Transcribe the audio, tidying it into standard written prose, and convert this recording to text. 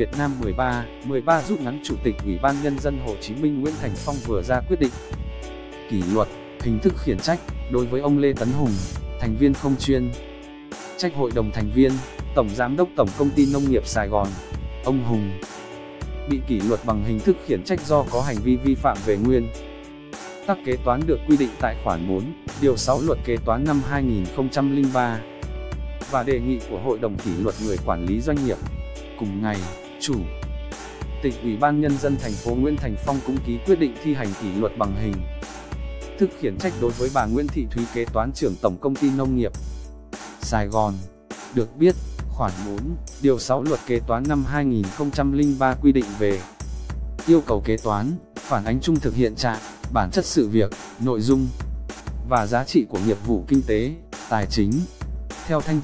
Việt Nam 13/13 rút ngắn Chủ tịch Ủy ban Nhân dân Hồ Chí Minh Nguyễn Thành Phong vừa ra quyết định kỷ luật, hình thức khiển trách đối với ông Lê Tấn Hùng, thành viên không chuyên trách hội đồng thành viên, Tổng Giám đốc Tổng Công ty Nông nghiệp Sài Gòn. Ông Hùng bị kỷ luật bằng hình thức khiển trách do có hành vi vi phạm về nguyên tắc kế toán được quy định tại khoản 4, điều 6 Luật Kế toán năm 2003 và đề nghị của Hội đồng kỷ luật người quản lý doanh nghiệp. Cùng ngày, Chủ tịch Ủy ban Nhân dân thành phố Nguyễn Thành Phong cũng ký quyết định thi hành kỷ luật bằng hình thức khiển trách đối với bà Nguyễn Thị Thúy, kế toán trưởng Tổng Công ty Nông nghiệp Sài Gòn. Được biết, khoản 4, điều 6 Luật Kế toán năm 2003 quy định về yêu cầu kế toán phản ánh trung thực hiện trạng, bản chất sự việc, nội dung và giá trị của nghiệp vụ kinh tế, tài chính. Theo thanh